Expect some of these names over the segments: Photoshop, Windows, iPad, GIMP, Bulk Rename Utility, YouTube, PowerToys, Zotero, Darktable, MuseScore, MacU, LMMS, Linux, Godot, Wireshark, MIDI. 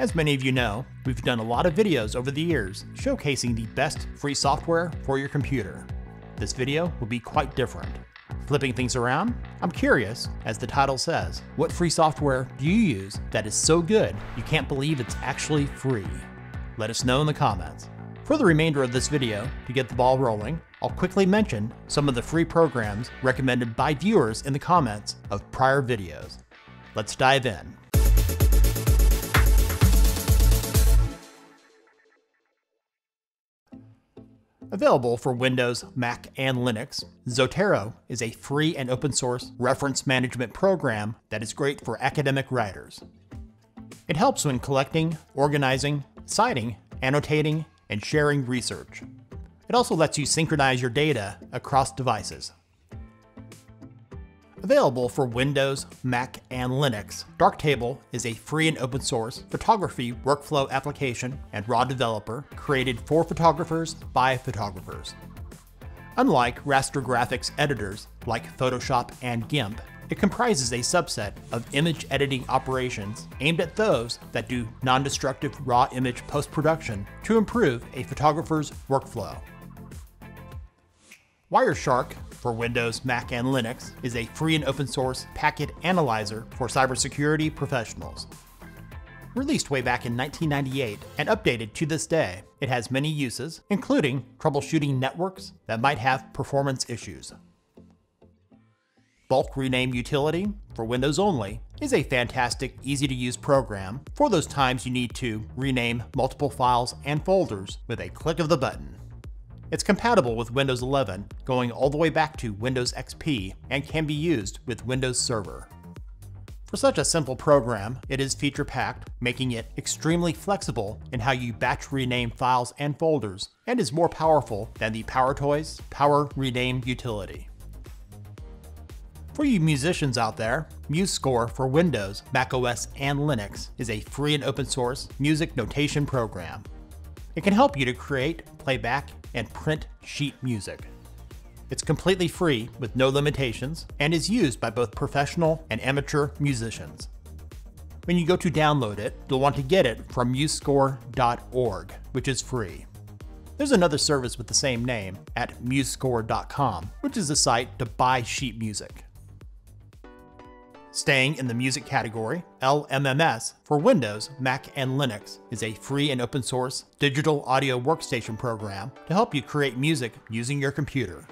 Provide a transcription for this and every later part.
As many of you know, we've done a lot of videos over the years showcasing the best free software for your computer. This video will be quite different. Flipping things around, I'm curious, as the title says, what free software do you use that is so good you can't believe it's actually free? Let us know in the comments. For the remainder of this video, to get the ball rolling, I'll quickly mention some of the free programs recommended by viewers in the comments of prior videos. Let's dive in. Available for Windows, Mac, and Linux, Zotero is a free and open source reference management program that is great for academic writers. It helps when collecting, organizing, citing, annotating, and sharing research. It also lets you synchronize your data across devices. Available for Windows, Mac, and Linux, Darktable is a free and open source photography workflow application and raw developer created for photographers by photographers. Unlike raster graphics editors like Photoshop and GIMP, it comprises a subset of image editing operations aimed at those that do non-destructive raw image post-production to improve a photographer's workflow. Wireshark for Windows, Mac, and Linux is a free and open source packet analyzer for cybersecurity professionals. Released way back in 1998 and updated to this day, it has many uses, including troubleshooting networks that might have performance issues. Bulk Rename Utility for Windows only is a fantastic, easy-to-use program for those times you need to rename multiple files and folders with a click of the button. It's compatible with Windows 11, going all the way back to Windows XP, and can be used with Windows Server. For such a simple program, it is feature-packed, making it extremely flexible in how you batch rename files and folders, and is more powerful than the PowerToys Power Rename Utility. For you musicians out there, MuseScore for Windows, macOS, and Linux is a free and open-source music notation program. It can help you to create, playback, and print sheet music. It's completely free with no limitations and is used by both professional and amateur musicians. When you go to download it, you'll want to get it from musescore.org, which is free. There's another service with the same name at musescore.com, which is a site to buy sheet music. Staying in the music category, LMMS for Windows, Mac, and Linux is a free and open source digital audio workstation program to help you create music using your computer.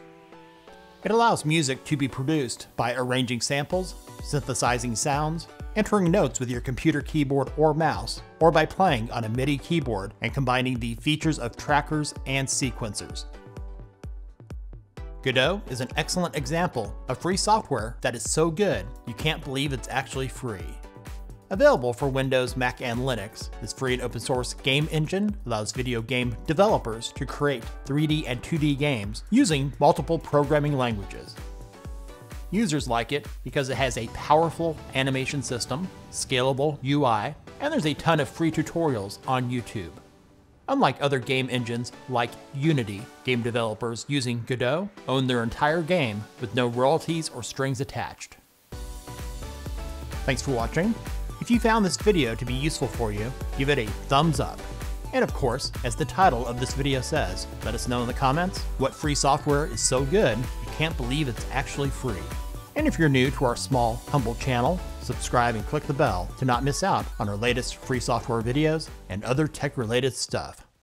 It allows music to be produced by arranging samples, synthesizing sounds, entering notes with your computer keyboard or mouse, or by playing on a MIDI keyboard and combining the features of trackers and sequencers. Godot is an excellent example of free software that is so good you can't believe it's actually free. Available for Windows, Mac, and Linux, this free and open source game engine allows video game developers to create 3D and 2D games using multiple programming languages. Users like it because it has a powerful animation system, scalable UI, and there's a ton of free tutorials on YouTube. Unlike other game engines like Unity, game developers using Godot own their entire game with no royalties or strings attached. Thanks for watching. If you found this video to be useful for you, give it a thumbs up. And of course, as the title of this video says, let us know in the comments what free software is so good you can't believe it's actually free. And if you're new to our small, humble channel, subscribe and click the bell to not miss out on our latest free software videos and other tech-related stuff.